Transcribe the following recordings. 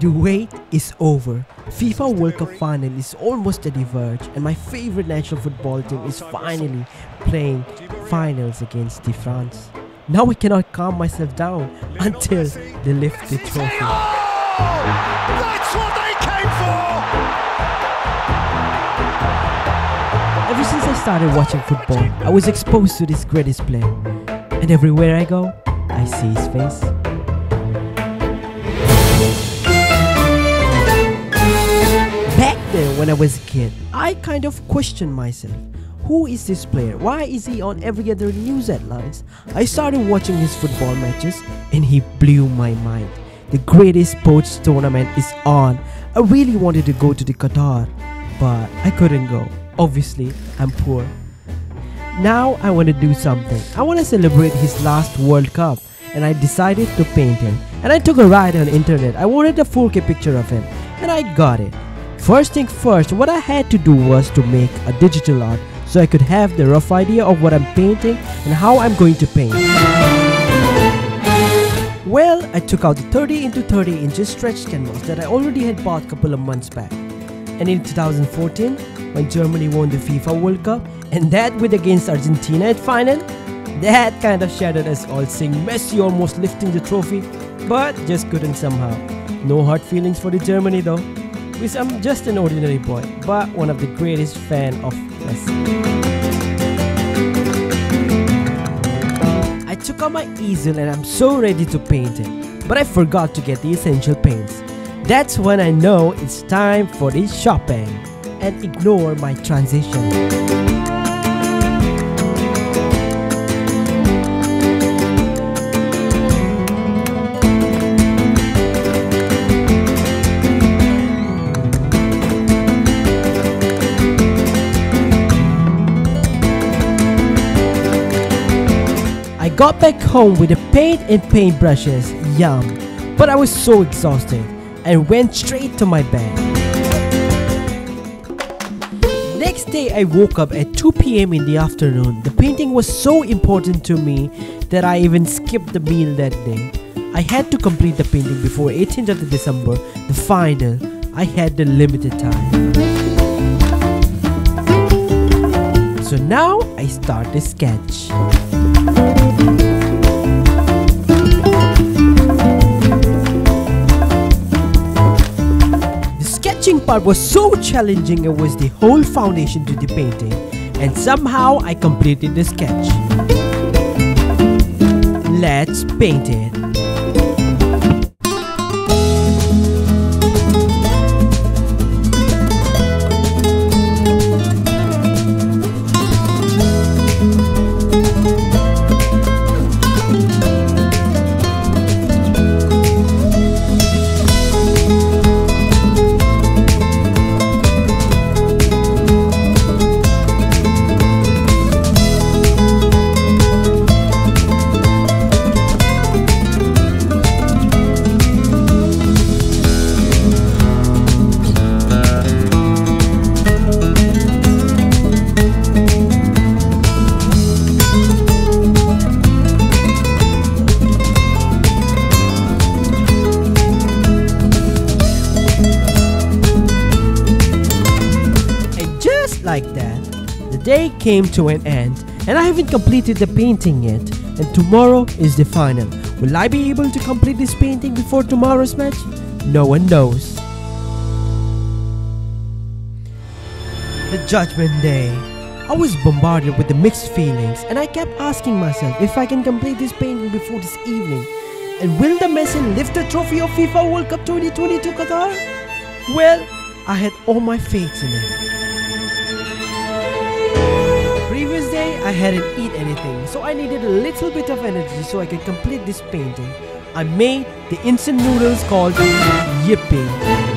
The wait is over. FIFA World Cup final is almost at the verge, and my favorite national football team is finally playing finals against France. Now I cannot calm myself down until they lift the trophy. That's what they came for! Ever since I started watching football, I was exposed to this great display, and everywhere I go, I see his face. When I was a kid, I kind of questioned myself. Who is this player? Why is he on every other news headlines? I started watching his football matches and he blew my mind. The greatest sports tournament is on. I really wanted to go to the Qatar, but I couldn't go. Obviously, I'm poor. Now I want to do something. I want to celebrate his last World Cup, and I decided to paint him. And I took a ride on the internet. I wanted a 4K picture of him, and I got it. First thing first, what I had to do was to make a digital art so I could have the rough idea of what I'm painting and how I'm going to paint. Well, I took out the 30x30 inches stretch canvas that I already had bought a couple of months back. And in 2014, when Germany won the FIFA World Cup, and that with against Argentina at final, that kind of shattered us all, seeing Messi almost lifting the trophy, but just couldn't somehow. No hard feelings for the Germany though. I'm just an ordinary boy, but one of the greatest fans of Messi. I took out my easel and I'm so ready to paint it, but I forgot to get the essential paints. That's when I know it's time for the shopping, and ignore my transition. Got back home with the paint and paintbrushes, yum, but I was so exhausted and went straight to my bed. Next day I woke up at 2 p.m. in the afternoon. The painting was so important to me that I even skipped the meal that day. I had to complete the painting before 18th of December, the final. I had the limited time. So now I start the sketch. The sketching part was so challenging, it was the whole foundation to the painting, and somehow I completed the sketch. Let's paint it. Like that, the day came to an end, and I haven't completed the painting yet, and tomorrow is the final. Will I be able to complete this painting before tomorrow's match? No one knows. The judgment day. I was bombarded with the mixed feelings, and I kept asking myself if I can complete this painting before this evening, and will the Messi lift the trophy of FIFA World Cup 2022 Qatar? Well, I had all my faith in it. I hadn't eaten anything, so I needed a little bit of energy so I could complete this painting. I made the instant noodles called Yippee.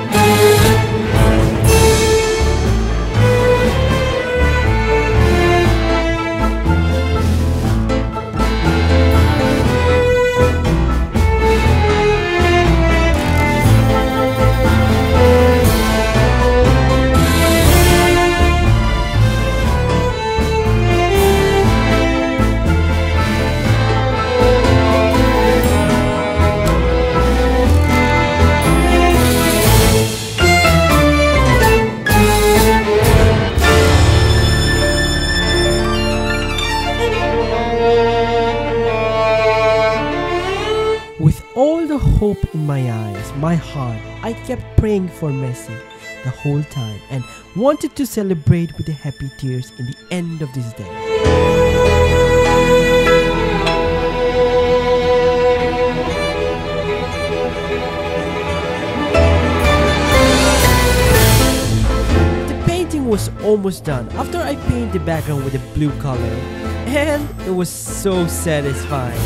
all the hope in my eyes, my heart. I kept praying for Messi the whole time and wanted to celebrate with the happy tears in the end of this day. Was almost done after I painted the background with a blue color, and it was so satisfying.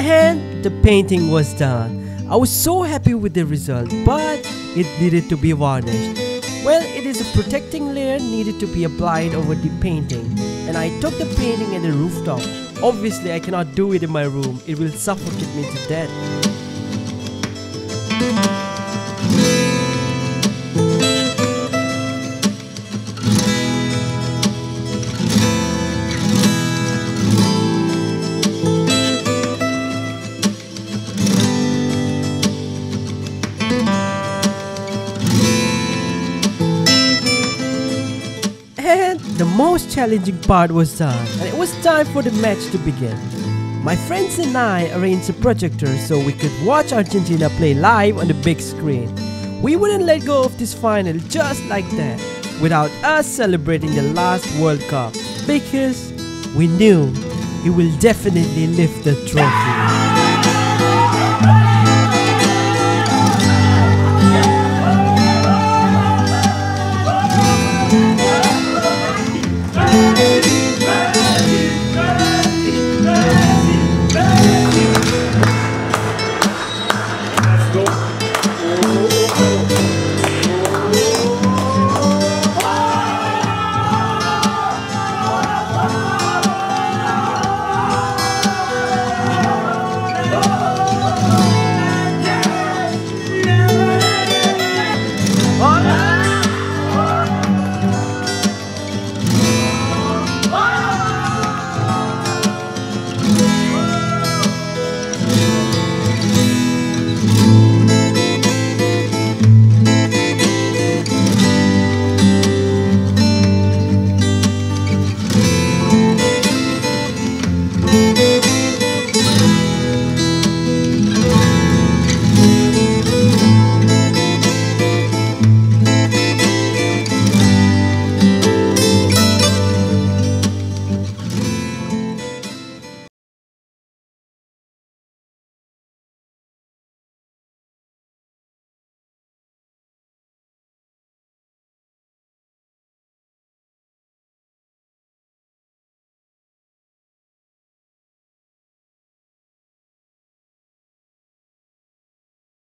And the painting was done. I was so happy with the result, but it needed to be varnished. Well, it is a protecting layer needed to be applied over the painting, and I took the painting at the rooftop. Obviously, I cannot do it in my room, it will suffocate me to death. The most challenging part was done, and it was time for the match to begin. My friends and I arranged a projector so we could watch Argentina play live on the big screen. We wouldn't let go of this final just like that, without us celebrating the last World Cup, because we knew it will definitely lift the trophy.